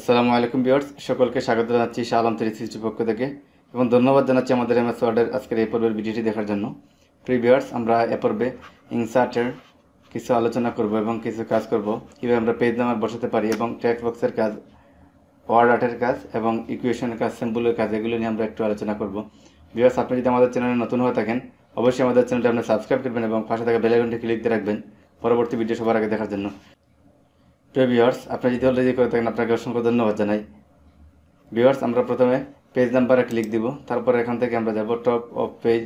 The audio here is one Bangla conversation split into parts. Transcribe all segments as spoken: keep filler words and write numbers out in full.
আসসালামু আলাইকুম ভিউয়ার্স, সকলকে স্বাগত জানাচ্ছি শাহ আলম থ্রি সিক্সটি পক্ষ থেকে এবং ধন্যবাদ জানাচ্ছি আমাদের এমএস ওয়ার্ডের আজকের এই পর্বের ভিডিওটি দেখার জন্য। প্রিয় ভিউয়ার্স, আমরা এ পর্বে ইনসার্টের কিছু আলোচনা করব এবং কিছু কাজ করব, কীভাবে আমরা পেজ নাম্বার বসাতে পারি এবং টেক্সট বক্সের কাজ, ওয়ার্ড আর্টের কাজ এবং ইকুয়েশনের কাজ, সিম্বলের কাজ, এগুলো নিয়ে আমরা একটু আলোচনা করব। ভিউয়ার্স, আপনি যদি আমাদের চ্যানেলে নতুন হয়ে থাকেন অবশ্যই আমাদের চ্যানেলটি আপনি সাবস্ক্রাইব করবেন এবং পাশে থাকা বেল আইকনটি ক্লিক দিয়ে রাখবেন পরবর্তী ভিডিও সবার আগে দেখার জন্য। প্রিয় ভিউয়ার্স, আপনি যদি অলরেডি করে থাকেন আপনাকে অসংখ্য ধন্যবাদ জানাই। ভিউয়ার্স, আমরা প্রথমে পেজ নাম্বারে ক্লিক দিব, তারপরে এখান থেকে আমরা যাব টপ অফ পেজ,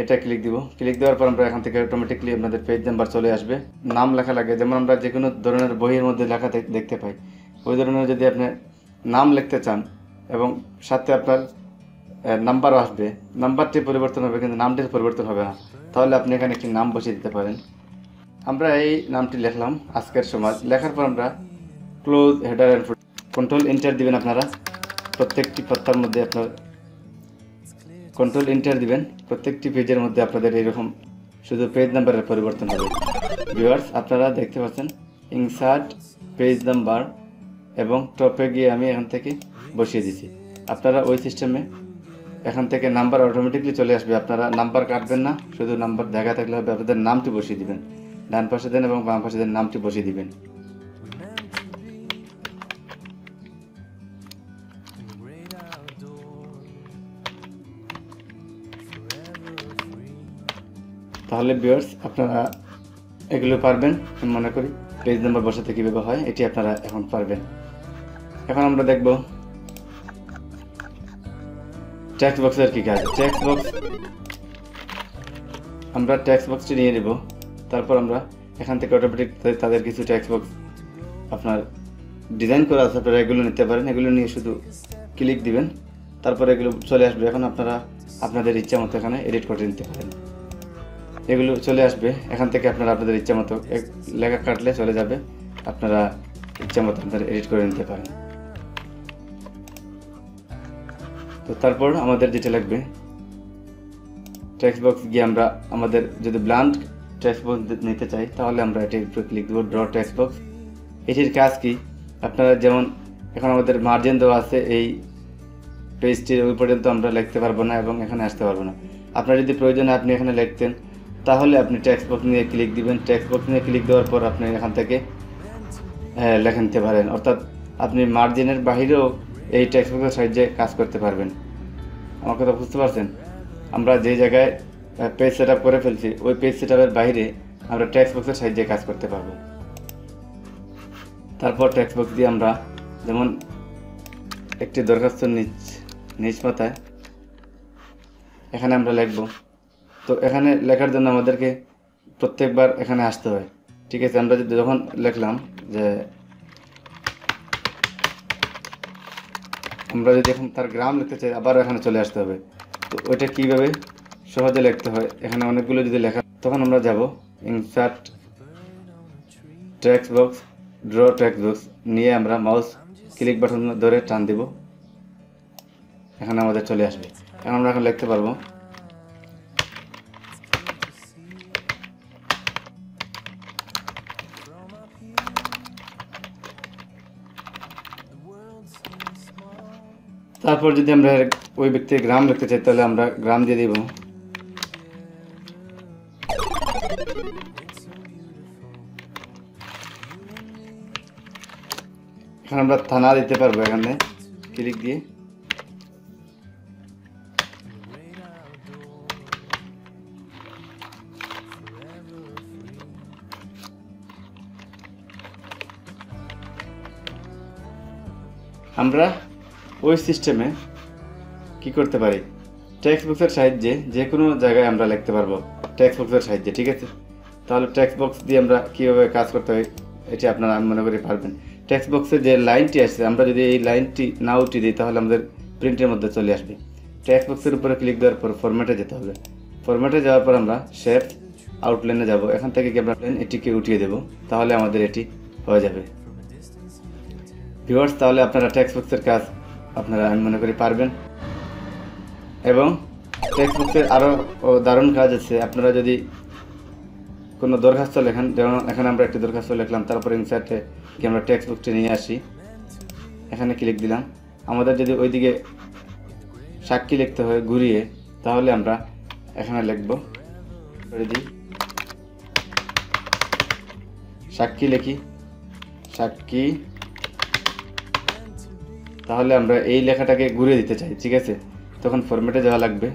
এটা ক্লিক দিব। ক্লিক দেওয়ার পর আমরা এখান থেকে অটোমেটিকলি আপনাদের পেজ নাম্বার চলে আসবে। নাম লেখা লাগে, যেমন আমরা যে কোনো ধরনের বইয়ের মধ্যে লেখা দেখতে পাই, ওই ধরনের যদি আপনি নাম লিখতে চান এবং সাথে আপনার নাম্বারও আসবে, নাম্বারটি পরিবর্তন হবে কিন্তু নামটির পরিবর্তন হবে না, তাহলে আপনি এখানে একটি নাম বসিয়ে দিতে পারেন। আমরা এই নামটি লিখলাম আজকের সমাজ। লেখার পর আমরা close header and footer, control enter দিবেন। আপনারা প্রত্যেকটি পাতার মধ্যে আপনার কন্ট্রোল এন্টার দিবেন, প্রত্যেকটি পেজের মধ্যে আপনাদের এরকম শুধু পেজ নাম্বারের পরিবর্তন হবে। ভিউয়ার্স, আপনারা দেখতে পাচ্ছেন ইনসার্ট পেজ নাম্বার এবং টপে গিয়ে আমি এখান থেকে বসিয়ে দিচ্ছি। আপনারা ওই সিস্টেমে এখান থেকে নাম্বার অটোমেটিকলি চলে আসবে, আপনারা নাম্বার কাটবেন না, শুধু নাম্বার জায়গা থাকলে হবে, আপনাদের নামটি বসিয়ে দিবেন। ডান পাশে দেন এবং বাম পাশে দেন, নামটি বসিয়ে দিবেন। তাহলে ভিউয়ার্স, আপনারা এগুলো পারবেন, আমি মনে করি পেজ নাম্বার বসাতে কীভাবে হয় এটি আপনারা এখন পারবেন। এখন আমরা দেখব টেক্সট বক্সের কী কাজ। টেক্সট বক্স, আমরা টেক্সট বক্সটি নিয়ে নেব, তারপর আমরা এখান থেকে অটোমেটিক তাদের কিছু টেক্সট বক্স আপনার ডিজাইন করা আছে, আপনারা এগুলো নিতে পারেন। এগুলো নিয়ে শুধু ক্লিক দিবেন, তারপর এগুলো চলে আসবে। এখন আপনারা আপনাদের ইচ্ছা মতো এখানে এডিট করে নিতে পারেন, এগুলো চলে আসবে। এখান থেকে আপনারা আপনাদের ইচ্ছা মতো লেখা কাটলে চলে যাবে, আপনারা ইচ্ছা মতো আপনারা এডিট করে নিতে পারেন। তো তারপর আমাদের যেটা লাগবে টেক্সট বক্স গিয়ে আমরা আমাদের যদি ব্ল্যাঙ্ক টেক্সট বক্স নিতে চাই তাহলে আমরা এটির উপরে ক্লিক দেবো, ড্র টেক্সট বক্স। এটির কাজ কি, আপনারা যেমন এখন আমাদের মার্জিন দেওয়া আছে, এই পেজটির ওই পর্যন্ত আমরা লিখতে পারবো না এবং এখানে আসতে পারবো না। আপনার যদি প্রয়োজনে আপনি এখানে লিখতেন তাহলে আপনি টেক্সট বক্স নিয়ে ক্লিক দিবেন, টেক্সট বক্স নিয়ে ক্লিক দেওয়ার পর আপনি এখান থেকে লেখা নিতে পারেন, অর্থাৎ আপনি মার্জিনের বাহিরেও এই টেক্সট বক্সের সাহায্যে কাজ করতে পারবেন। আমার কথা বুঝতে পারছেন? আমরা যে জায়গায় পেজ সেট আপ করে ফেলছি ওই পেজ সেট আপের বাইরে আমরা টেক্সট বক্সের সাহায্যে কাজ করতে পারবো। তারপর টেক্সট বক্স দিয়ে আমরা যেমন একটি দরখাস্ত নিচ নিচ পাতায় এখানে আমরা লিখব। তো এখানে লেখার জন্য আমাদেরকে প্রত্যেকবার এখানে আসতে হয়, ঠিক আছে? আমরা যখন লিখলাম যে আমরা যদি এখন তার গ্রাম লিখতে চাই আবারও এখানে চলে আসতে হবে। তো ওইটা কীভাবে সহজে লিখতে হয়, এখানে অনেকগুলো যদি লেখা, তখন আমরা যাব insert text box, draw text box নিয়ে আমরা মাউস ক্লিক বাটন ধরে টান দেব, এখানে আমাদের চলে আসবে। এখন আমরা এখন লিখতে পারবো তারপর যদি আমরা ওই ব্যক্তির গ্রাম লিখতে চাই তাহলে আমরা গ্রাম দিয়ে দেব। এখানে আমরা থানা দিতে পারবো, এখানে ক্লিক দিয়ে। আমরা ওই সিস্টেমে কি করতে পারি, টেক্সট বক্সের সাহায্যে যে কোনো জায়গায় আমরা লিখতে পারবো টেক্সট বক্সের সাহায্যে, ঠিক আছে? তাহলে টেক্সট বক্স দিয়ে আমরা কীভাবে কাজ করতে হয় এটি আপনারা আমি মনে করি পারবেন। টেক্সট বক্সে যে লাইনটি আসছে, আমরা যদি এই লাইনটি না উঠিয়ে দিই তাহলে আমাদের প্রিন্টের মধ্যে চলে আসবে। টেক্সট বক্সের উপরে ক্লিক দেওয়ার পর ফরম্যাটে যেতে হবে, ফরম্যাটে যাওয়ার পর আমরা শেপ আউটলাইনে যাব, এখান থেকে কি আমরা এটিকে উঠিয়ে দেবো, তাহলে আমাদের এটি হয়ে যাবে। ভিউয়ার্স, তাহলে আপনারা টেক্সট বক্সের কাজ আপনারা আমি মনে করি পারবেন। এবং টেক্সট বক্সের আরও দারুণ কাজ আছে, আপনারা যদি কোনো দরখাস্ত লেখেন, যেমন এখানে আমরা একটি দরখাস্ত লিখলাম, তারপরে ইনসার্টে কি আমরা টেক্সট বক্সটি নিয়ে আসি, एखे क्लिक दिलाम जो ओई दिके साक्षी लिखते हैं घूरिए ताहले एखे लिखब दी साक्षी लिखी साक्षी ताहले आमरा एई लेखाटाके घूरिए दीते चाइ। ठीक है तखन फर्मेटे जावा लागबे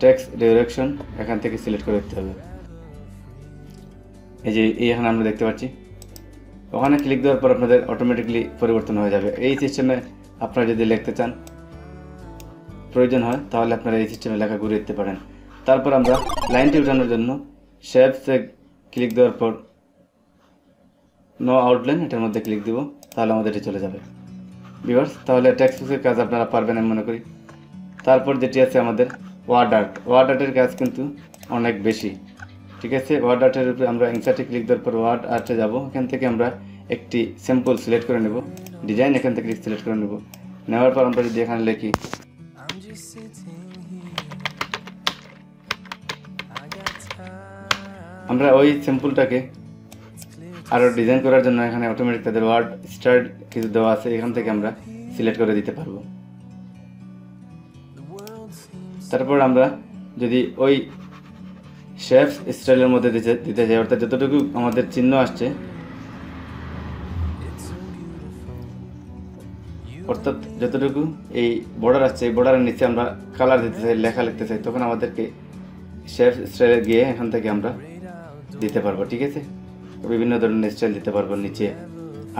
टेक्स्ट डायरेक्शन एखान थेके सिलेक्ट करे दिते होबे। एई जे एखाने आमरा देखते पाच्छी ओखाने क्लिक देওয়ার पर आपनादेर अटोमेटिकली परिवर्तन हो जाबे। एई सिस्टेमे आपनारा जोदि लिखते चान प्रयोजन हय ताहले आपनारा एई सिस्टेमे लेखा घूरिए दिते पारेन। तारपर आमरा लाइनटी उठानोर जोन्नो शेप्स ए क्लिक देওয়ার पर नो आउटलाइन एटार मध्य क्लिक देब ताहले आमादेर एटा चले जाबे। ভিউয়ার্স তাহলে টেক্সট বক্সের কাজ আপনারা পারবেন আমি মনে করি। তারপর যেটি আছে আমাদের ওয়ার্ড আর্ট, ওয়ার্ড আর্টের কাজ কিন্তু অনেক বেশি। ঠিক আছে ওয়ার্ড আর্টের উপরে আমরা ইনসার্টে ক্লিক দেওয়ার পর ওয়ার্ড আর্টে যাব, এখান থেকে আমরা একটি স্যাম্পল সিলেক্ট করে নেব, ডিজাইন এখান থেকে সিলেক্ট করে নেব। নেওয়ার পর আমরা যদি এখানে লিখি আমরা ওই স্যাম্পলটাকে आरो डिजाइन करार जोन्नो एखाने अटोमेटिक तादेर वार्ड स्टार्ट किछु देवा आछे एखान थेके आमरा सिलेक्ट करे दिते पारबो। तारपर आमरा जोदि ओई शेप्स स्टाइलेर मध्ये दिते जाई अर्थात जतटुकु आमादेर चिन्ह आसछे अर्थात जतटुकु एई बॉर्डार आसछे एई बॉर्डारेर निचे आमरा कलर दिते चाइ लेखा लिखते चाइ तखन आमादेरके शेप्स स्टाइले गिये एखान थेके आमरा दिते पारबो। ठीक आछे विभिन्न धरण स्टाइल दीते पारबो नीचे।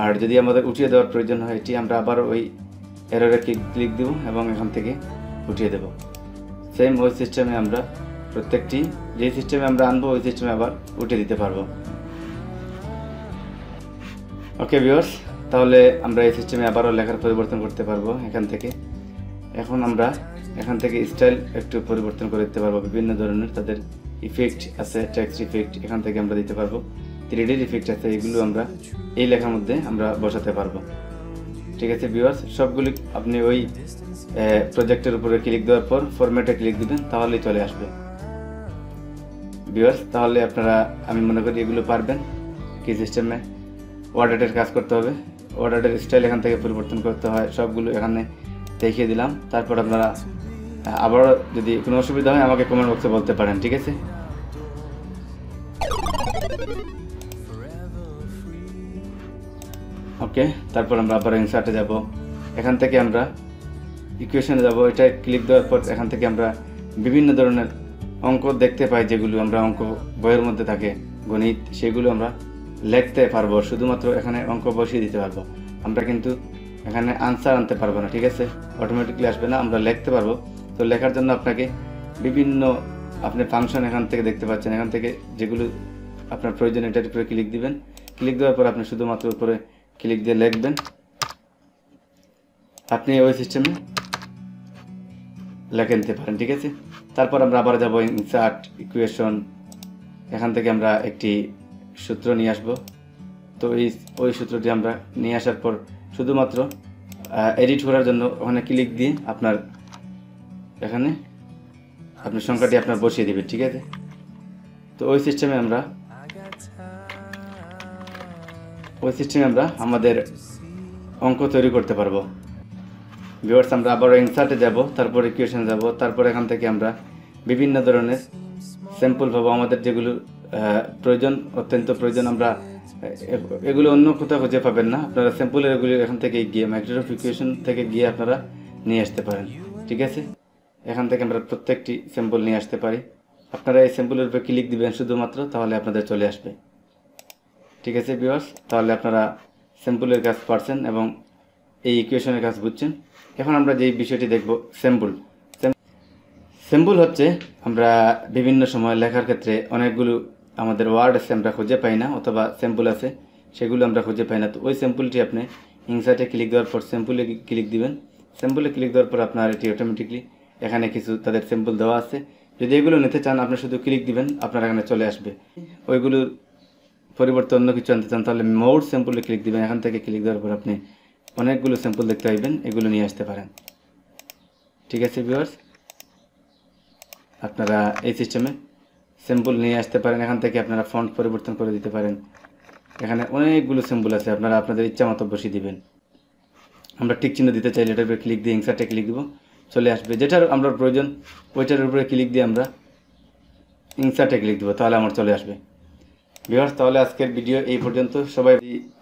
और जदि आमादेर उठिए देवार प्रयोजन हय एटी आमरा आबार ओई एररे क्लिक देब एबं एखान थेके उठिए देब। सेम ओई सिस्टेमे आमरा प्रत्येकटी जे सिस्टेमे आमरा आनबो ओई सिस्टेमे आबार उठिए दीते पारबो। ओके भिउयार्स ताहले आमरा एई सिस्टेमे आबारो लेखार परिवर्तन करते पारबो एखान थेके। এখন আমরা এখান থেকে স্টাইল একটু পরিবর্তন করে দিতে পারবো, বিভিন্ন ধরনের তাদের ইফেক্ট আছে, টেক্সট ইফেক্ট এখান থেকে আমরা দিতে পারবো, থ্রি ডি ইফেক্ট আছে, এগুলো আমরা এই লেখার মধ্যে আমরা বসাতে পারবো। ঠিক আছে ভিউয়ার্স সবগুলি আপনি ওই প্রজেক্টের উপরে ক্লিক দেওয়ার পর ফরম্যাটে ক্লিক দিবেন তাহলেই চলে আসবে। ভিউয়ার্স তাহলে আপনারা আমি মনে করি এগুলো পারবেন। কি সিস্টেমে ওয়ার্ড আর্টের কাজ করতে হবে, ওয়ার্ড আর্টের স্টাইল এখান থেকে পরিবর্তন করতে হয়, সবগুলো এখানে देखिए दिलाम। तारपर आपनारा आबार यदि कोनो असुविधा हय आमाके कमेंट बक्से बोलते पारेन। ठीक आछे ओके तारपर आमरा आबार इनसार्टे जाबो, एखान थेके आमरा इक्वेशने जाबो, एटा क्लिक देওয়ার পর एखान थेके आमरा विभिन्न धरनेर अंक देखते पाई जेगुलो आमरा अंक बइয়ের মধ্যে থাকে गणित सेगुलो आमरा लिखते पारबो, शुधुमात्र एखाने अंक बसिए दिते पारबो। आमरा किन्तु एखाने आंसर आनते पारबो ना। ठीक है अटोमेटिकली आसबे ना, आमरा लिखते पारबो। तो लेखार जोन्नो आपनाके विभिन्न अपनी फांगशन एखान थेके देखते पाच्छेन, एखान थेके जेगुलो आपनार प्रयोजन एटार उपरे क्लिक दिबेन, क्लिक देওয়ার পর आपनि शुधुमात्र उपरे क्लिक दिए लिखबेन। आपनि ओई सिस्टेमे लिखे निते पारेन। ठीक है तारपर आमरा आबार जाबो इनसार्ट इक्वेशन, एखान थेके आमरा एकटी सूत्र निये आसबो। तो ओई ओई सूत्रটি आमरा निये आसार पर শুধুমাত্র এডিট করার জন্য ওখানে ক্লিক দিয়ে আপনার এখানে আপনার সংখ্যাটি আপনার বসিয়ে দিবেন। ঠিক আছে তো ওই সিস্টেমে আমরা ওই সিস্টেমে আমরা আমাদের অঙ্ক তৈরি করতে পারবো। ভিউয়ার্স আমরা আবার ইনসার্টে যাব, তারপর ইকুয়েশন যাব, তারপর এখান থেকে আমরা বিভিন্ন ধরনের স্যাম্পল পাবো, আমাদের যেগুলো প্রয়োজন অত্যন্ত প্রয়োজন আমরা এগুলো অন্য কোথাও খুঁজে পাবেন না, আপনারা স্যাম্পলের এগুলো এখান থেকে গিয়ে মাইক্রোসফট ইকুয়েশন থেকে গিয়ে আপনারা নিয়ে আসতে পারেন। ঠিক আছে এখান থেকে আমরা প্রত্যেকটি স্যাম্পল নিয়ে আসতে পারি, আপনারা এই স্যাম্পলের উপরে ক্লিক দিবেন শুধুমাত্র তাহলে আপনাদের চলে আসবে। ঠিক আছে ভিউয়ার্স তাহলে আপনারা স্যাম্পলের কাজ পারছেন এবং এই ইকুয়েশনের কাজ বুঝছেন। এখন আমরা যে বিষয়টি দেখব স্যাম্পল, স্যাম্পল হচ্ছে আমরা বিভিন্ন সময় লেখার ক্ষেত্রে অনেকগুলো আমাদের ওয়ার্ড আছে আমরা খুঁজে পাই না অথবা স্যাম্পল আছে সেগুলো আমরা খুঁজে পাই না। তো ওই স্যাম্পলটি আপনি ইনসার্টে ক্লিক দেওয়ার পর স্যাম্পলে ক্লিক দিবেন, স্যাম্পলে ক্লিক দেওয়ার পর আপনার এটি অটোমেটিকলি এখানে কিছু তাদের স্যাম্পল দেওয়া আছে, যদি এগুলো নিতে চান আপনি শুধু ক্লিক দিবেন আপনার এখানে চলে আসবে। ওইগুলোর পরিবর্তে অন্য কিছু আনতে চান তাহলে মোর স্যাম্পলে ক্লিক দিবেন, এখান থেকে ক্লিক দেওয়ার পর আপনি অনেকগুলো স্যাম্পল দেখতে পাবেন, এগুলো নিয়ে আসতে পারেন। ঠিক আছে ভিউয়ার্স আপনারা এই সিস্টেমে স্যাম্পল নিয়ে আসতে পারেন, এখান থেকে আপনারা ফন্ট পরিবর্তন করে দিতে পারেন, এখানে অনেকগুলো স্যাম্পল আছে আপনারা আপনাদের ইচ্ছা মতো বসিয়ে দিবেন। আমরা টিক চিহ্ন দিতে চাইলে এটার উপরে ক্লিক দিয়ে ইনসার্টে ক্লিক দিব, চলে আসবে যেটার আমরা প্রয়োজন ওইটার উপরে ক্লিক দিয়ে আমরা ইনসার্টে ক্লিক দেবো, তাহলে আমার চলে আসবে। ভিউয়ার্স, তাহলে আজকের ভিডিও এই পর্যন্ত। সবাই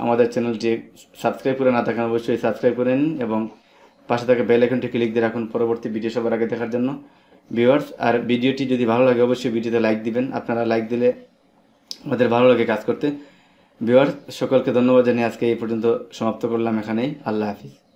আমাদের চ্যানেলটি সাবস্ক্রাইব করে না থাকেন অবশ্যই সাবস্ক্রাইব করে নিন এবং পাশে থাকা বেল আইকনটি ক্লিক দিয়ে রাখুন পরবর্তী ভিডিও সবার আগে দেখার জন্য। ভিউয়ার্স, আর ভিডিওটি যদি ভালো লাগে অবশ্যই ভিডিওতে লাইক দিবেন, আপনারা লাইক দিলে আমাদের ভালো লাগে কাজ করতে। ভিউয়ার্স, সকলকে ধন্যবাদ জানিয়ে আজকে এই পর্যন্ত সমাপ্ত করলাম এখানেই। আল্লাহ হাফিজ।